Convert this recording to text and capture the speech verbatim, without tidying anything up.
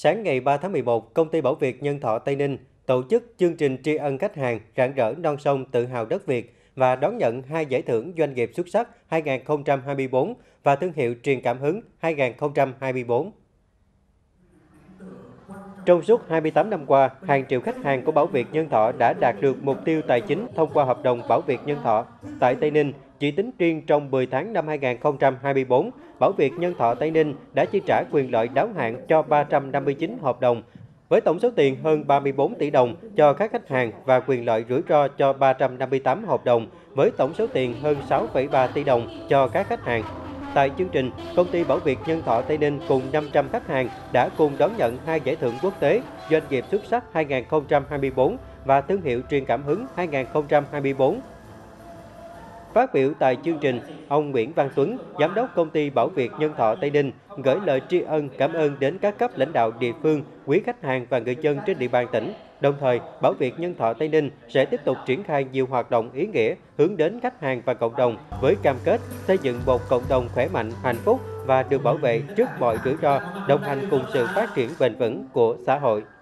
Sáng ngày ba tháng mười một, công ty Bảo Việt Nhân Thọ Tây Ninh tổ chức chương trình tri ân khách hàng rạng rỡ non sông tự hào đất Việt và đón nhận hai giải thưởng doanh nghiệp xuất sắc hai nghìn không trăm hai mươi tư và thương hiệu truyền cảm hứng hai nghìn không trăm hai mươi tư. Trong suốt hai mươi tám năm qua, hàng triệu khách hàng của Bảo Việt Nhân Thọ đã đạt được mục tiêu tài chính thông qua hợp đồng Bảo Việt Nhân Thọ tại Tây Ninh. Chỉ tính riêng trong mười tháng năm hai nghìn không trăm hai mươi tư, Bảo Việt Nhân Thọ Tây Ninh đã chi trả quyền lợi đáo hạn cho ba trăm năm mươi chín hợp đồng, với tổng số tiền hơn ba mươi tư tỷ đồng cho các khách hàng và quyền lợi rủi ro cho ba trăm năm mươi tám hợp đồng, với tổng số tiền hơn sáu phẩy ba tỷ đồng cho các khách hàng. Tại chương trình, công ty Bảo Việt Nhân Thọ Tây Ninh cùng năm trăm khách hàng đã cùng đón nhận hai giải thưởng quốc tế Doanh nghiệp xuất sắc hai nghìn không trăm hai mươi tư và Thương hiệu truyền cảm hứng hai nghìn không trăm hai mươi tư. Phát biểu tại chương trình, ông Nguyễn Văn Tuấn, Giám đốc công ty Bảo Việt Nhân Thọ Tây Ninh, gửi lời tri ân cảm ơn đến các cấp lãnh đạo địa phương, quý khách hàng và người dân trên địa bàn tỉnh. Đồng thời, Bảo Việt Nhân Thọ Tây Ninh sẽ tiếp tục triển khai nhiều hoạt động ý nghĩa hướng đến khách hàng và cộng đồng với cam kết xây dựng một cộng đồng khỏe mạnh, hạnh phúc và được bảo vệ trước mọi rủi ro, đồng hành cùng sự phát triển bền vững của xã hội.